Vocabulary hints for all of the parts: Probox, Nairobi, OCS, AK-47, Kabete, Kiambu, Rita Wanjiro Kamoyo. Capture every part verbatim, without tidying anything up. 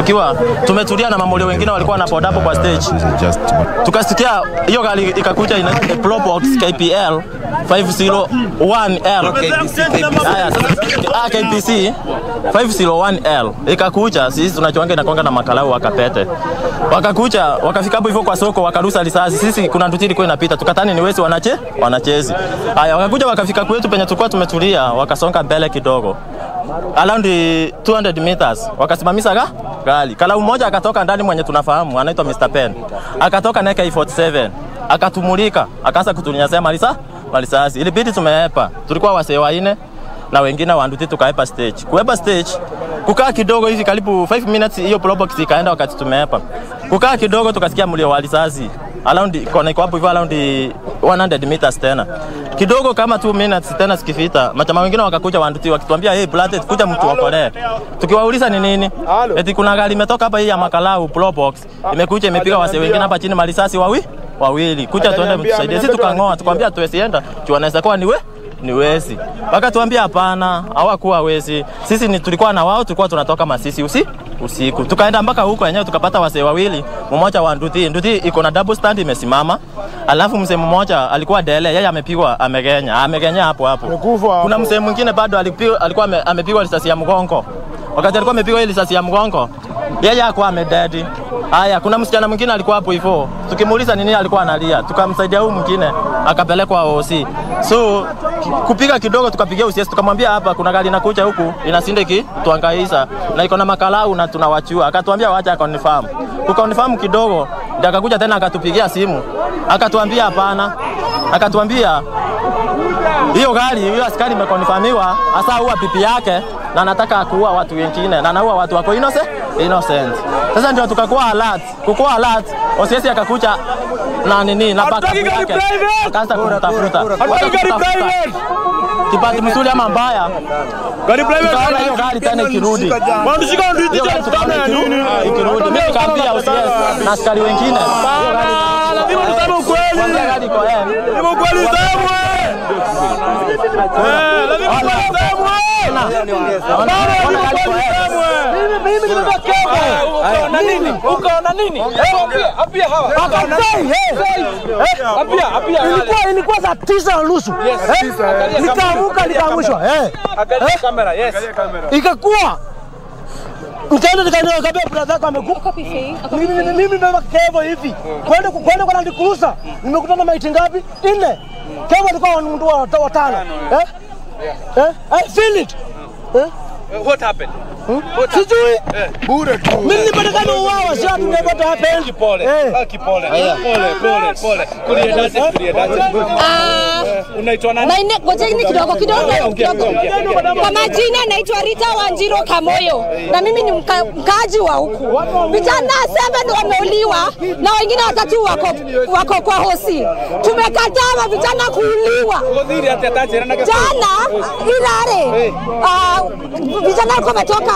tukiwa tumetulia na mamoleo wengine walikuwa wanapoda hapo kwa stage, tukasikia hiyo gari ikakuja ina Pro Box K P L five oh one L. Haya sasa K P C five oh one L ikakuja, sisi tunachoanga inakonga na makalao wa Kabete. Wakakuja wakafika hapo hivyo kwa soko, wakarusa risasi. Sisi kuna nduti ilikuwa inapita, tukatani ni wesi wanache wanachezi. Haya wakakuja wakafika kwetu penye tulikuwa tumetulia, wakasonga mbele kidogo around two hundred meters, wakasimamisha ga gari. Kala mmoja akatoka ndani, mwenye tunafahamu anaitwa mister Pen, akatoka na A K forty-seven akatumulika, akaanza kutunyanyasa malisa malisasi. Ilibidi tumeepa, tulikuwa wasee wanne na wengine wanduti, tukaepa stage. Kuepa stage kukaa kidogo hivi karibu five minutes, hiyo Probox ikaenda. Wakati tumeepa kukaa kidogo, tukasikia mlio wa risasi around kona iko hapo hivyo around one hundred meters tena. Kidogo kama two minutes tena sikifita, machama wengine wakakuja wanduti wakituambia hey blatet, kuja mtu wakole. Tukiwauliza ni nini? Eti kuna gari imetoka hapa hii ya makalau Probox, imekuja imepiga wase wengine hapa chini malisasi wawi wawili. Kuja tuende mtusaidie. Sisi tukangoa, tukwambia tuwesienda, tuanaweza kuwa niwe niwezi. Baka tuambia hapana, hawakuwa wezi. Sisi ni tulikuwa na wao, tulikuwa tunatoka Masisi usi usiku. Tukaenda mpaka huko yenyewe tukapata wasee wawili, mmoja wa nduti. Nduti iko na double stand imesimama. Alafu mzee mmoja alikuwa dele, yeye amepigwa amegenya. Amegenya hapo hapo. Kuna mzee mwingine bado alipigwa, alikuwa amepigwa risasi ya mgongo. Wakati alikuwa amepigwa ile risasi ya mgongo, yeye alikuwa amedadi. Haya kuna msichana mwingine alikuwa hapo hivyo, tukimuuliza nini alikuwa analia, tukamsaidia huyu mwingine akapelekwa O C. So kupiga kidogo tukapigia U C S, tukamwambia hapa kuna gari inakuja huku inasindiki tuangaisha na iko na makalau na tunawachua. Akatuambia wacha confirm, tukaconfirm kidogo, ndio akakuja tena akatupigia simu akatuambia hapana, akatuambia hiyo gari hiyo askari imekonfirmiwa hasa huwa pipi yake na nataka kuua watu wengine na naua watu wako inose innocent. Sasa ndio tukakuwa alert, kukuwa alert. O C S akakuja na nini na baka yake. Akaanza kutafuta. Kipati msuli ama mbaya. Gari private na hiyo gari tena ikirudi. Wandu shika ndio tutaona ya nini ikirudi. Mimi kaambia O C S na askari wengine. Lazima tuseme ukweli. Lazima ukweli usemwe. Eh, lazima ukweli usemwe. Ilikuwa saa tisa na nusu nikaamka, nikaamshwa ikakuwa mtendo, nikaenda kabla brother yako amekufa. Mimi mimi mama Kevo hivi kwenda kwenda kwa ndikurusa, nimekutana maiti ngapi? Nne. Kevo alikuwa mtu wa tano. Eh eh I feel it. Eh what happened? Sijui bure tu. Mimi nipata kama uwawa sio tunapata hapa. Pole. Pole. Pole pole pole. Kulia dance, kulia dance. Ah. Unaitwa nani? Mimi ngojeni kidogo kidogo kidogo. Kwa majina naitwa Rita Wanjiro Kamoyo na mimi ni mkaaji wa huku. Vijana seven wameuliwa na wengine watatu wako wako kwa hosi. Tumekataa vijana kuuliwa. Jana Irare. Ah vijana wako wametoka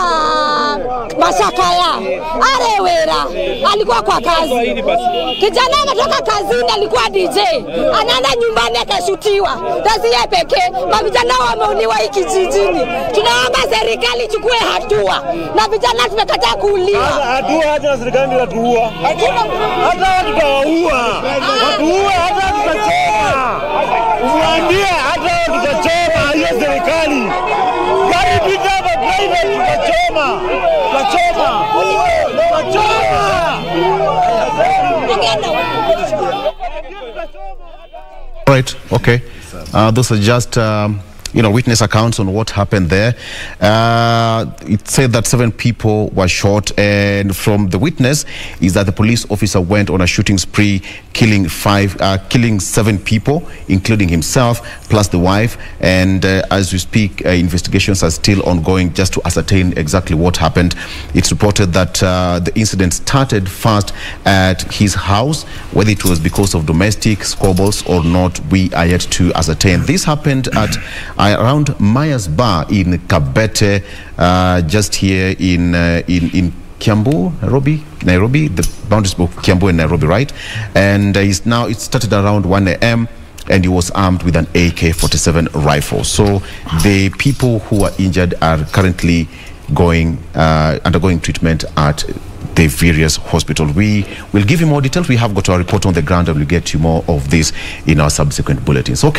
Masakaya. Arewera alikuwa kwa kazi, kijana ametoka kazini alikuwa D J, anaenda nyumbani akashutiwa. Kazi yake pekee na vijana wameuniwa hiki kijijini. Tunaomba serikali ichukue hatua na vijana tumekataa kuuliwa. Hatua hata na serikali ndio tuua, hata hatutaua, hatuua hata tutachoma. Uambie hata tutachoma hiyo serikali. Gari pita hapa private tutachoma. Tutachoma. Tutachoma. Right, okay. Uh, those are just um, you know, witness accounts on what happened there. Uh, it said that seven people were shot, and from the witness is that the police officer went on a shooting spree, killing five, uh, killing seven people, including himself, plus the wife. And uh, as we speak, uh, investigations are still ongoing just to ascertain exactly what happened. It's reported that uh, the incident started first at his house. Whether it was because of domestic squabbles or not, we are yet to ascertain. This happened at around Maya's Bar in Kabete, uh, just here in uh, in in Kiambu, Nairobi, Nairobi. The boundaries of Kiambu and Nairobi, right? And uh, it's now it started around one A M and he was armed with an A K forty-seven rifle. So the people who are injured are currently going uh, undergoing treatment at the various hospitals. We will give you more details. We have got a report on the ground and we'll get you more of this in our subsequent bulletins. Okay.